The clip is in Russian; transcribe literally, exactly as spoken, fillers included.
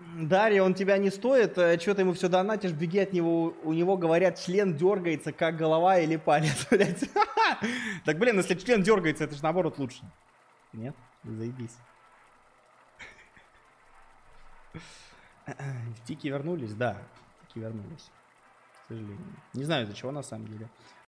Дарья, он тебя не стоит, что ты ему все донатишь, беги от него, у него, говорят, член дергается, как голова или палец, блядь. Так, блин, если член дергается, это же наоборот лучше. Нет? Заебись. Тики вернулись, да, тики вернулись, к сожалению. Не знаю, из-за чего на самом деле.